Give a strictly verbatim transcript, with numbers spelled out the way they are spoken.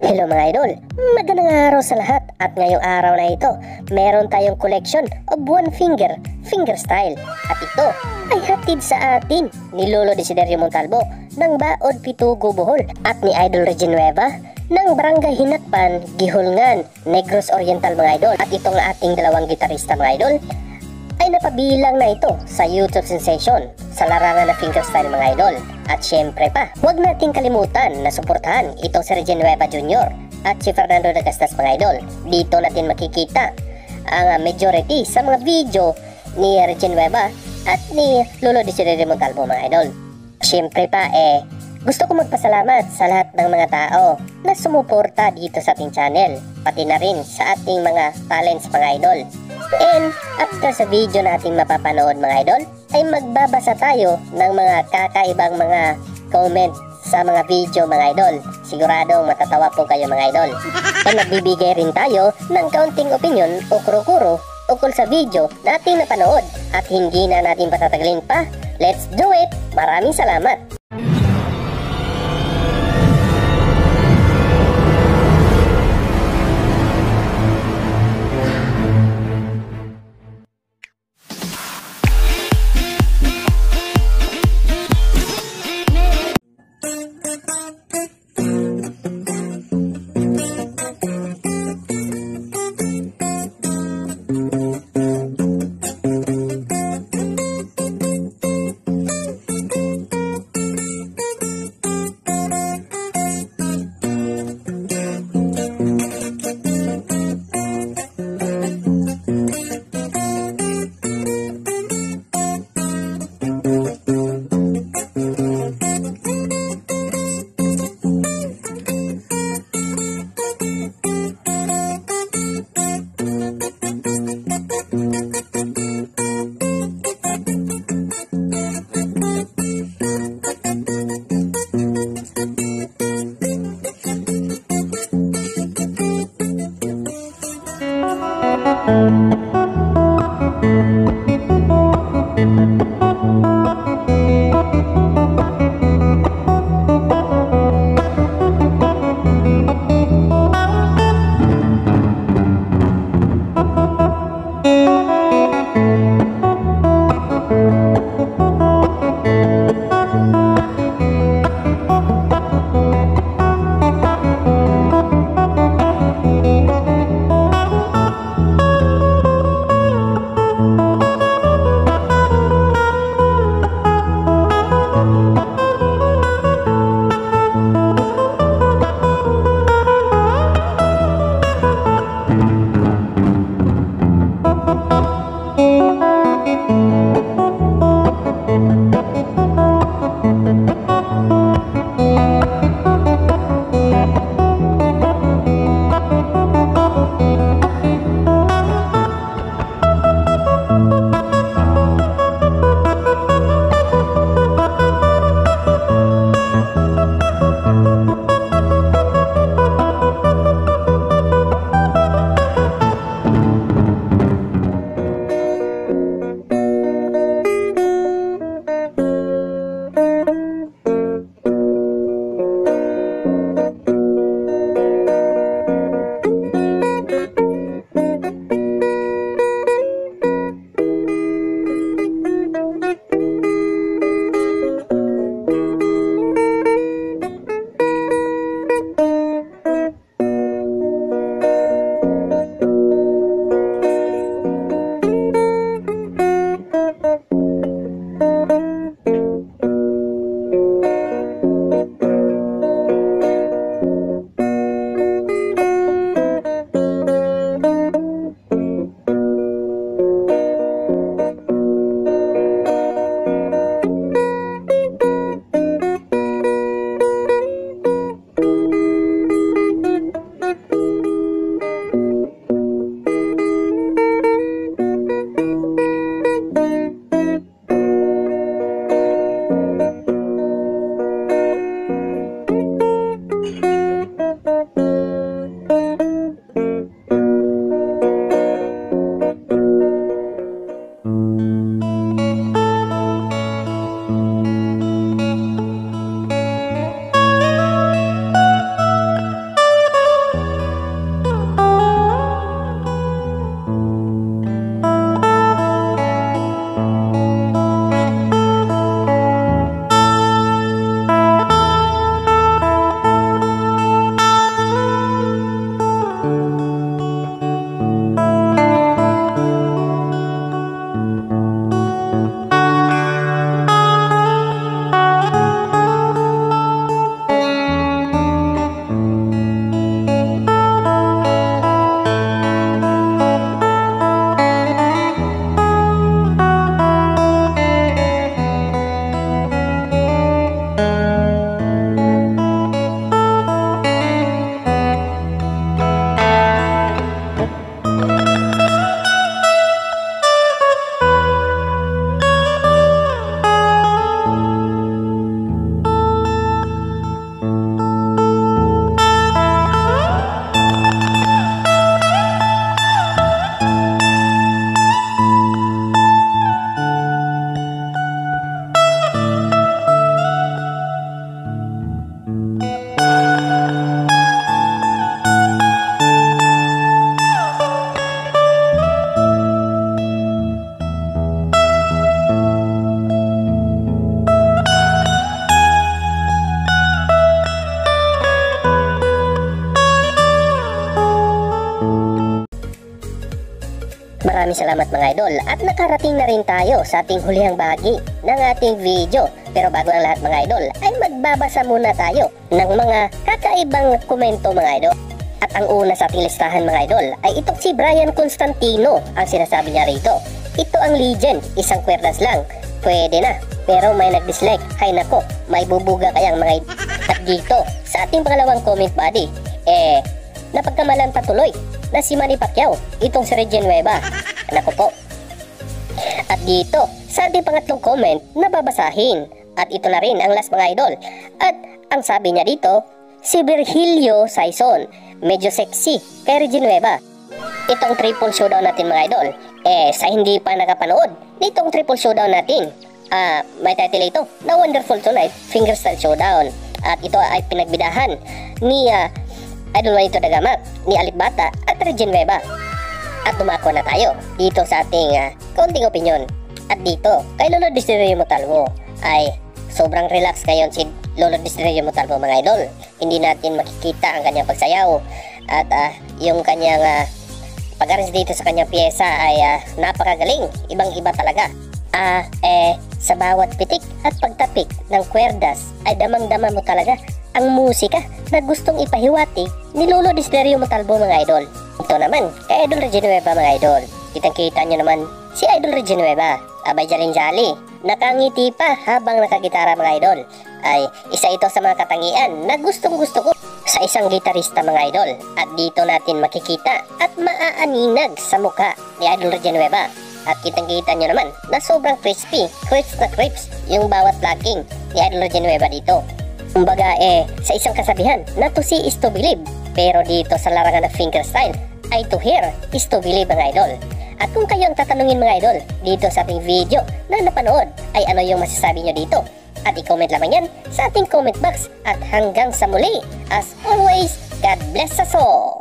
Hello mga idol, magandang araw sa lahat at ngayong araw na ito meron tayong collection of one finger, finger style at ito ay hatid sa atin ni Lolo Desiderio Montalbo ng Baod Pitugubuhol at ni Idol Regine Weba ng Barangahinatpan Gihulngan Negros Oriental mga idol. At itong ating dalawang gitarista mga idol ay napabilang na ito sa YouTube sensation sa larangan na fingerstyle mga idol. At syempre pa, huwag nating kalimutan na suportahan itong si Regine Nueva Junior at si Fernando Dagasdas mga idol. Dito natin makikita ang majority sa mga video ni Regine Weba at ni Lolo Desiderio Montalbo mga idol. Syempre pa eh, gusto ko magpasalamat sa lahat ng mga tao na sumuporta dito sa ating channel, pati na rin sa ating mga talents mga idol. And after sa video natin mapapanood mga idol ay magbabasa tayo ng mga kakaibang mga comment sa mga video mga idol. Siguradong matatawa po kayo mga idol. At magbibigay rin tayo ng kaunting opinion o kuro-kuro ukol sa video natin napanood. At hindi na natin patatagalin pa, let's do it! Maraming salamat! Maraming salamat mga idol, at nakarating na rin tayo sa ating hulihang bahagi ng ating video. Pero bago ang lahat mga idol ay magbabasa muna tayo ng mga kakaibang komento mga idol. At ang una sa ating listahan mga idol ay itong si Brian Constantino. Ang sinasabi niya rito, ito ang legend, isang kwerdas lang, pwede na. Pero may nag-dislike, hay nako, may bubuga kayang mga idol. At dito sa ating pangalawang comment buddy, eh napagkamalan patuloy na si Manny Pacquiao, itong si Regine Weba, nako po. At dito sa ating pangatlong comment na babasahin, at ito na rin ang last mga idol, at ang sabi niya dito, si Virgilio Saison, medyo sexy kay Regine Weba. Itong triple showdown natin mga idol, eh sa hindi pa nakapanood nitong triple showdown natin, ah, may title ito na Wonderful Tonight Fingerstyle Showdown, at ito ay pinagbidahan ni uh, Idol Manito Dagama, ni Alip Ba Ta at Regine Weba. At dumako na tayo dito sa ating uh, konting opinion. At dito kay Lolo Desiderio Montalbo, ay sobrang relax ngayon si Lolo Desiderio Montalbo mga idol. Hindi natin makikita ang kanyang pagsayaw, at uh, yung kanyang uh, pag-arrange dito sa kanyang pyesa ay uh, napakagaling, ibang iba talaga. Ah, eh sa bawat pitik at pagtapik ng kwerdas ay damang-dama mo talaga ang musika na gustong ipahiwati ni Lolo Desiderio Montalbo mga idol. Ito naman kay Idol Regine Weba mga idol, kitang kita nyo naman si Idol Regine Weba, abay jaling jali, nakangiti pa habang nakagitara mga idol. Ay isa ito sa mga katangian na gustong gusto ko sa isang gitarista mga idol, at dito natin makikita at maaaninag sa mukha ni Idol Regine Weba. At kitang kita nyo naman na sobrang crispy, crisp na crisp yung bawat locking ni Idol Regine Weba dito. Kumbaga eh, sa isang kasabihan na to see is to believe, pero dito sa larangan ng fingerstyle ay to hear is to believe mga idol. At kung kayo ang tatanungin mga idol dito sa ating video na napanood, ay ano yung masasabi nyo dito? At i-comment lamang yan sa ating comment box. At hanggang sa muli, as always, God bless us all!